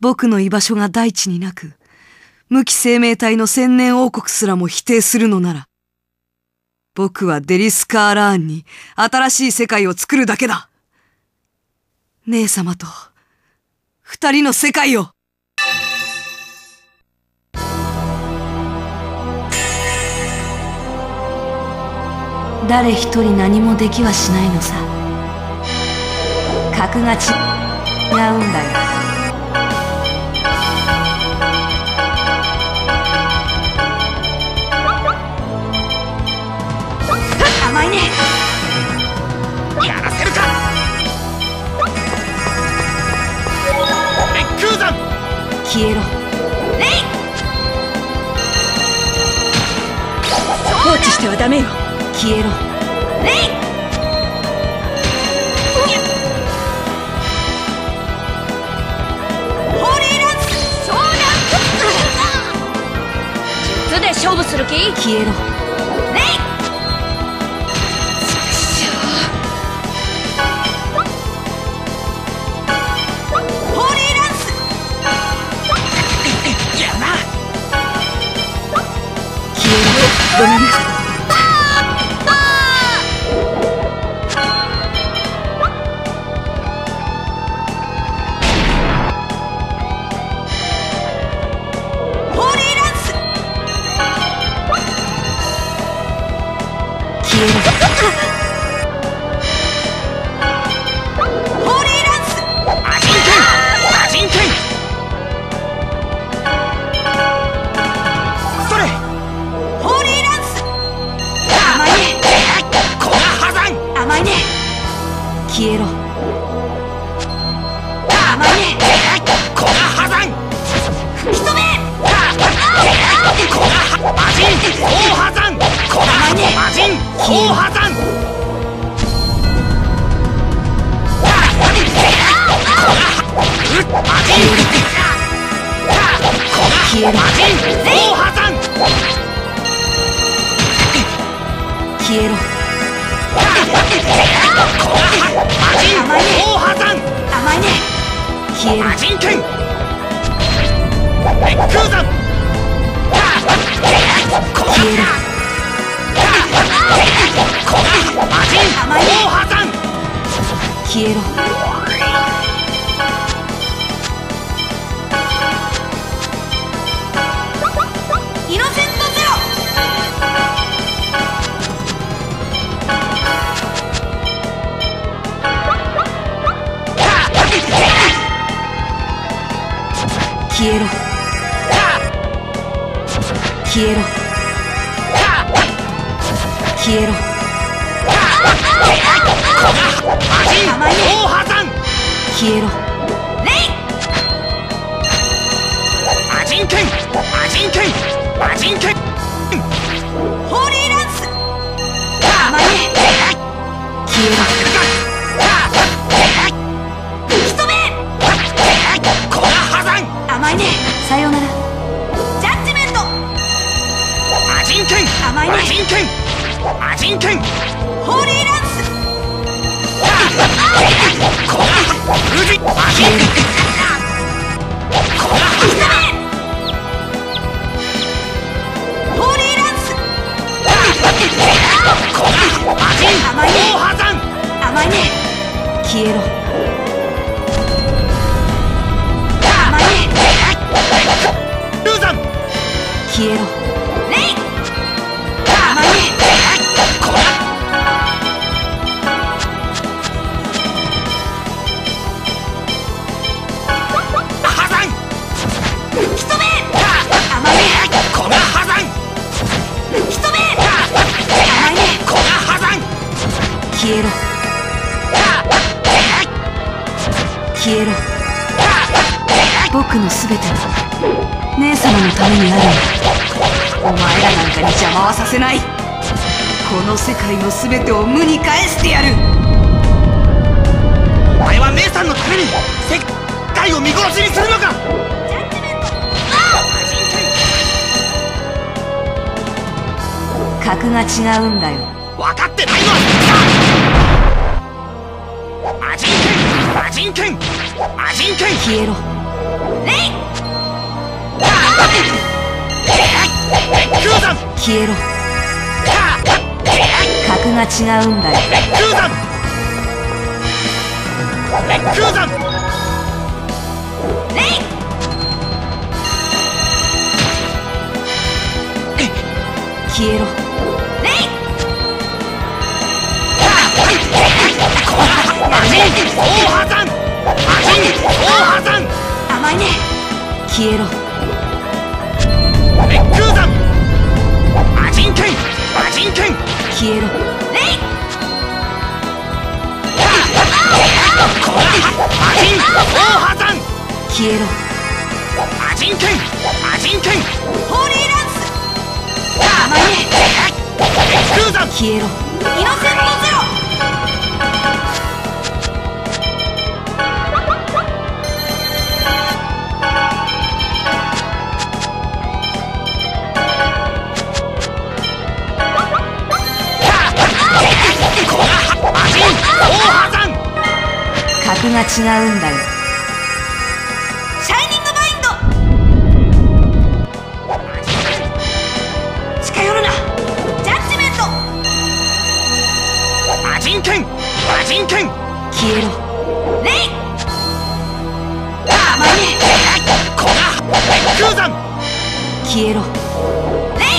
僕の居場所が大地になく、無機生命体の千年王国すらも否定するのなら、僕はデリスカーラーンに新しい世界を作るだけだ。姉様と二人の世界を。誰一人何もできはしないのさ。格が違うんだよ。甘いね。やらせるか。レックウザン。消えろ。レイ。放置してはダメよ。消えろ。レイ。術で勝負する気？消えろ。レイ。ごめんなさい。ホーリーランス。消えろ。ホーリーランス。アジンケン。アジンケン。消えろ。甘いね。コガハザン。吹き止め。コガマジン。コハザン。コガマジン。コハザン。コガマジン。コガマジン。コハザン。消えろ。コガハマジン。コハザン。甘いね。消える。マジン剣。レックウザン。消える。コガマジン。コハザン。消えろ。イノセントゼロ。消えろ。消えろ。消えろ。マジン。大破産。消えろ。レイ。マジン剣。マジン剣。マジン剣。ホーリーランス。甘いね。消えろ。さよなら。ジャッジメント。アジンケン。甘いね。アジンケン。アジンケン。ホーリーランス。コガハウジ。アジンケン。コガハウジ。ホーリーランス。コガハアジン。甘いね。大破産。甘いね。消えろ。消えろ。レイ。甘いね。こら。破産。引き止め。甘いね。こら破産。引き止め。甘いね。こら破産。消えろ。消えろ。僕のすべては姉様のためにある。お前らなんかに邪魔はさせない。この世界の全てを無に返してやる。お前は姉さんのために世界を見殺しにするのか。ジャッジメント。格が違うんだよ。分かってないのは。アジンケン。アジンケン。アジンケン。消えろ。 기회로 가그가 징하은발 기회로 오하산 오하산 아마니 기회로 마징킹! 기회로 레이! 마징! 오하단! 기회로 마징킹! 마징킹! 호리란스! 가만히! 엑스단! 기회로 이너센 포즈로! 가그가 징하은 날 샤이닝 마인드 스카요르나 자치멘토 마징킹 마징킹 기회로 레이 아마니 코나 백두산 기회로 레이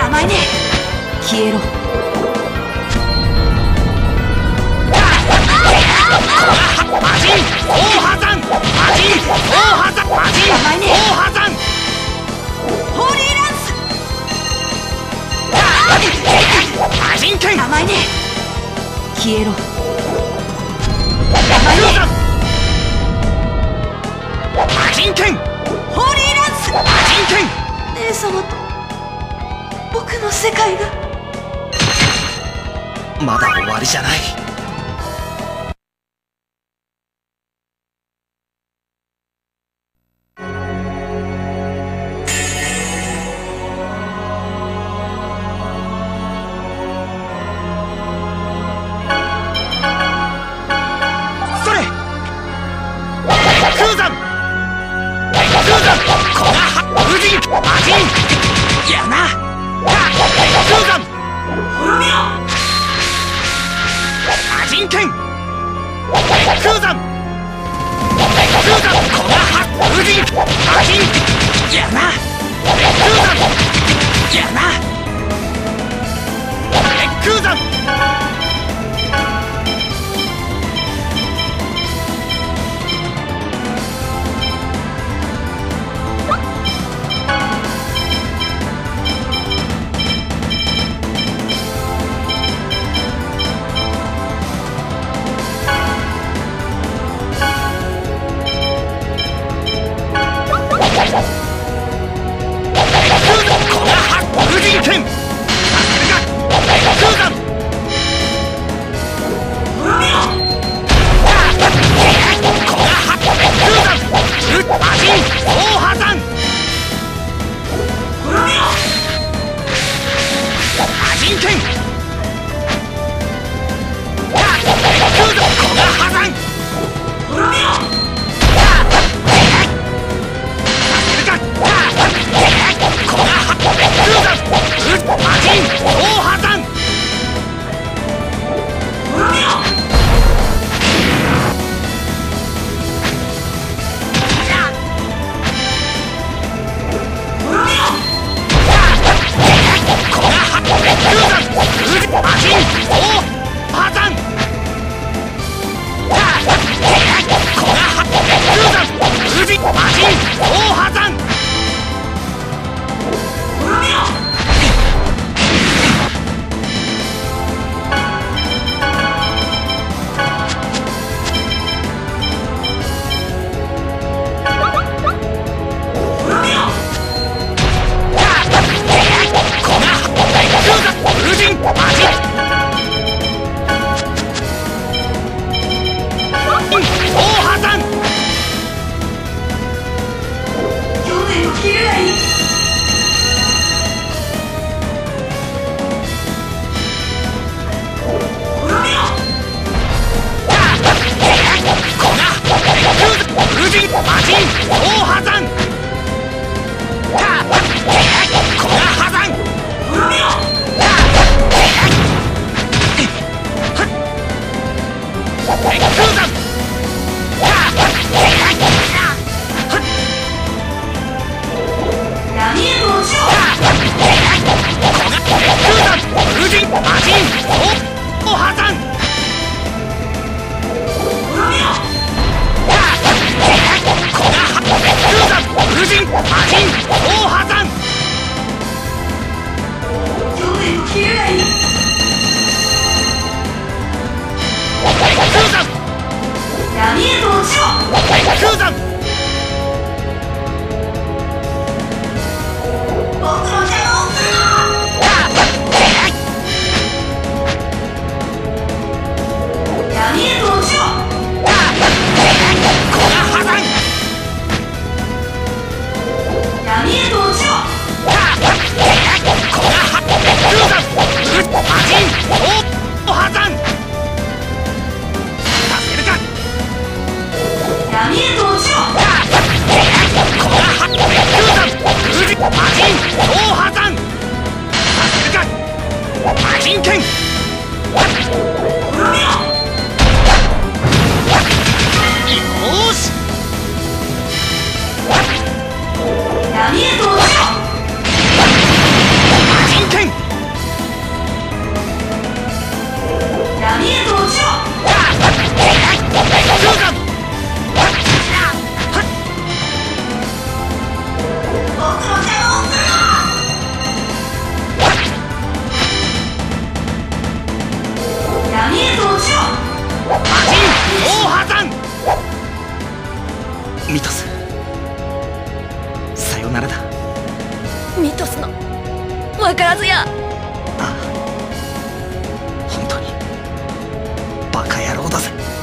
아마니! 기회로! 마징! 오하단! 마징! 오하단! 마징! 오하단! 호리란스! 마징킹! 가만히! 기회로! 가만히! 마징킹! 호리란스! 마징킹! 내様と 僕の世界が まだ終わりじゃない 루진 마진 오 하단 루진 마진 오 하단 야미의 도주 루진 미토스 사요나라다 미토스のわからずやああ本当にバカ野郎だぜ